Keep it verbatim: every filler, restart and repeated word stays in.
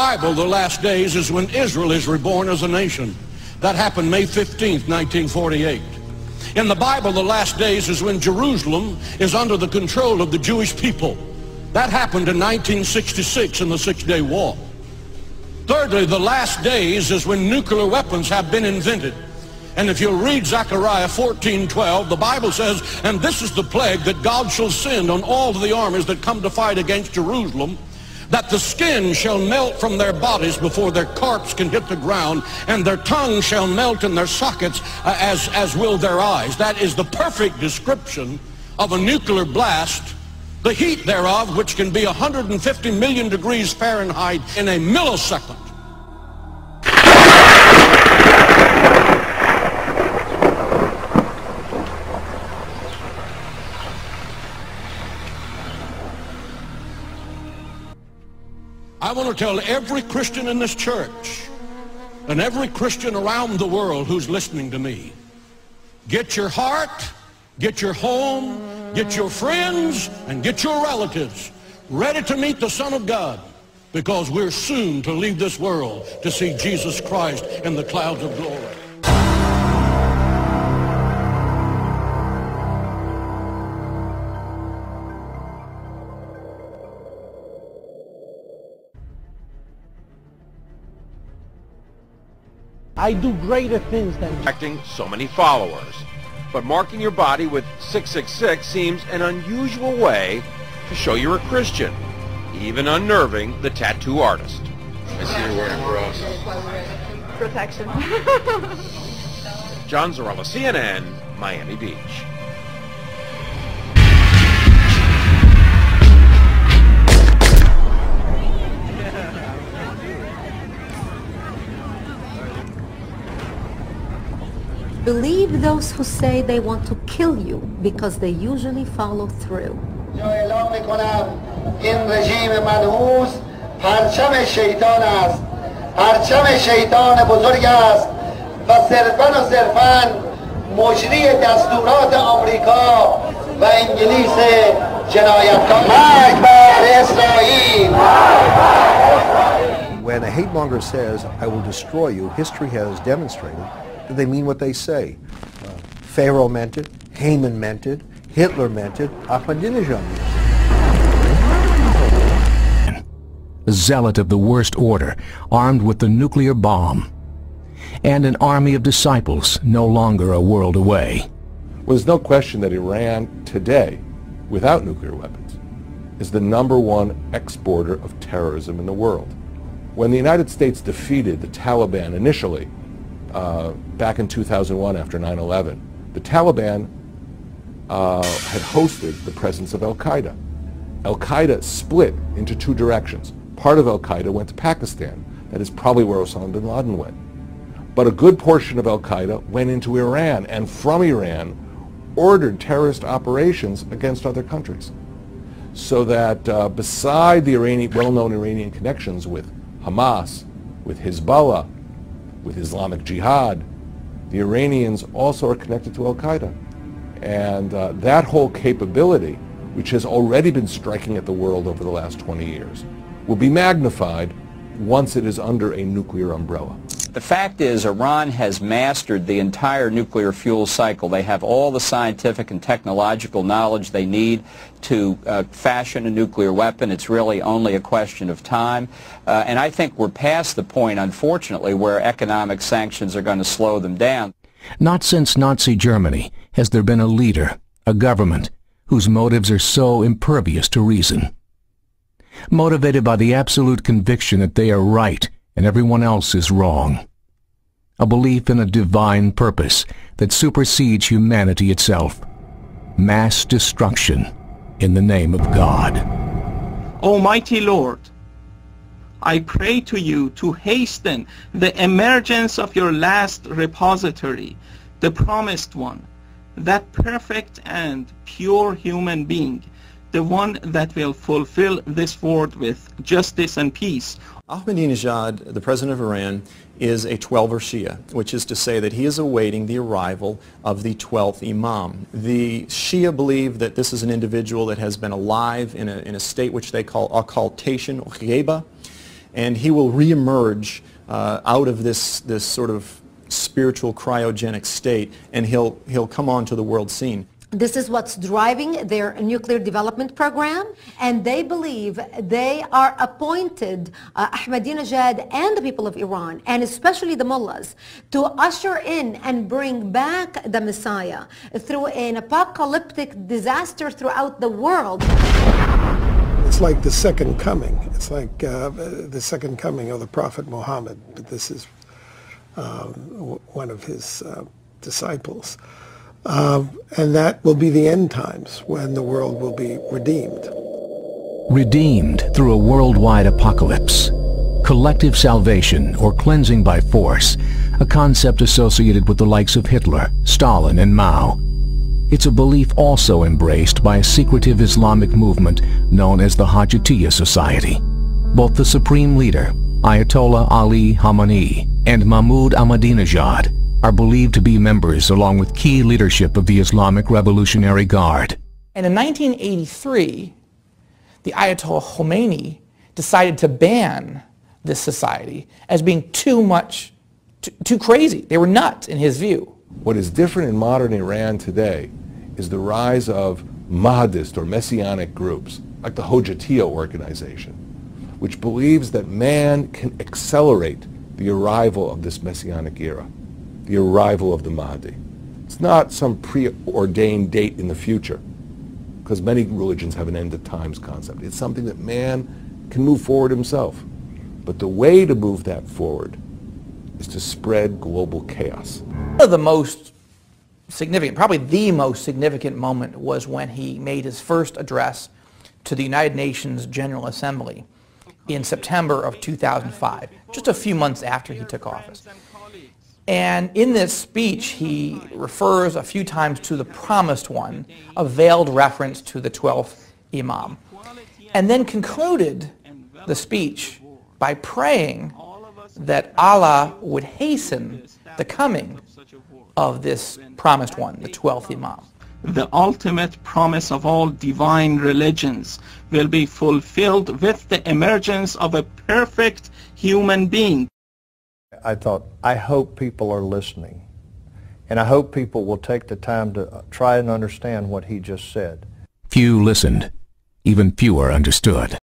Bible, the last days, is when Israel is reborn as a nation. That happened May fifteenth, nineteen forty-eight. In the Bible, the last days is when Jerusalem is under the control of the Jewish people. That happened in nineteen sixty-six in the Six-Day War. Thirdly, the last days is when nuclear weapons have been invented. And if you'll read Zechariah fourteen twelve, the Bible says, "And this is the plague that God shall send on all the armies that come to fight against Jerusalem, that the skin shall melt from their bodies before their corpse can hit the ground, and their tongue shall melt in their sockets uh, as, as will their eyes." That is the perfect description of a nuclear blast, the heat thereof, which can be one hundred fifty million degrees Fahrenheit in a millisecond. I want to tell every Christian in this church and every Christian around the world who's listening to me, get your heart, get your home, get your friends, and get your relatives ready to meet the Son of God, because we're soon to leave this world to see Jesus Christ in the clouds of glory. I do greater things than attracting so many followers. But marking your body with six six six seems an unusual way to show you're a Christian, even unnerving the tattoo artist. I see you're wearing bras. Protection. John Zarella, C N N, Miami Beach. Believe those who say they want to kill you, because they usually follow through. When a hate monger says, "I will destroy you," history has demonstrated they mean what they say. Uh, Pharaoh meant it, Haman meant it, Hitler meant it, Ahmadinejad meant it. A zealot of the worst order, armed with the nuclear bomb, and an army of disciples no longer a world away. Well, there's no question that Iran today, without nuclear weapons, is the number one exporter of terrorism in the world. When the United States defeated the Taliban initially, Uh, back in two thousand one after nine eleven, the Taliban uh, had hosted the presence of Al-Qaeda. Al-Qaeda split into two directions. Part of Al-Qaeda went to Pakistan. That is probably where Osama bin Laden went. But a good portion of Al-Qaeda went into Iran, and from Iran ordered terrorist operations against other countries. So that uh, beside the Iranian, well-known Iranian connections with Hamas, with Hezbollah, with Islamic Jihad, the Iranians also are connected to Al-Qaeda. And uh, that whole capability, which has already been striking at the world over the last twenty years, will be magnified once it is under a nuclear umbrella. The fact is, Iran has mastered the entire nuclear fuel cycle. They have all the scientific and technological knowledge they need to uh, fashion a nuclear weapon. It's really only a question of time. Uh, and I think we're past the point, unfortunately, where economic sanctions are going to slow them down. Not since Nazi Germany has there been a leader, a government, whose motives are so impervious to reason. Motivated by the absolute conviction that they are right and everyone else is wrong. A belief in a divine purpose that supersedes humanity itself. Mass destruction in the name of God. Almighty Lord, I pray to you to hasten the emergence of your last repository, the promised one, that perfect and pure human being, the one that will fulfill this word with justice and peace. Ahmadinejad, the president of Iran, is a twelver Shia, which is to say that he is awaiting the arrival of the twelfth Imam. The Shia believe that this is an individual that has been alive in a, in a state which they call occultation, or gheba, and he will reemerge uh, out of this this sort of spiritual cryogenic state, and he'll he'll come onto the world scene. This is what's driving their nuclear development program, and they believe they are appointed, uh, Ahmadinejad and the people of Iran, and especially the mullahs, to usher in and bring back the Messiah through an apocalyptic disaster throughout the world. It's like the second coming. It's like uh, the second coming of the Prophet Muhammad. This is uh, one of his uh, disciples. Uh, and that will be the end times, when the world will be redeemed. Redeemed through a worldwide apocalypse. Collective salvation or cleansing by force, a concept associated with the likes of Hitler, Stalin, and Mao. It's a belief also embraced by a secretive Islamic movement known as the Hojjatieh Society. Both the supreme leader, Ayatollah Ali Khamenei, and Mahmoud Ahmadinejad are believed to be members, along with key leadership of the Islamic Revolutionary Guard. And in nineteen eighty-three, the Ayatollah Khomeini decided to ban this society as being too much, too, too crazy. They were nuts in his view. What is different in modern Iran today is the rise of Mahdist or messianic groups, like the Hojjatieh organization, which believes that man can accelerate the arrival of this messianic era. The arrival of the Mahdi. It's not some preordained date in the future, because many religions have an end of times concept. It's something that man can move forward himself. But the way to move that forward is to spread global chaos. One of the most significant, probably the most significant moment was when he made his first address to the United Nations General Assembly in September of two thousand five, just a few months after he took office. And in this speech, he refers a few times to the Promised One, a veiled reference to the twelfth Imam, and then concluded the speech by praying that Allah would hasten the coming of this Promised One, the twelfth Imam. The ultimate promise of all divine religions will be fulfilled with the emergence of a perfect human being. I thought, I hope people are listening, and I hope people will take the time to try and understand what he just said. Few listened, even fewer understood.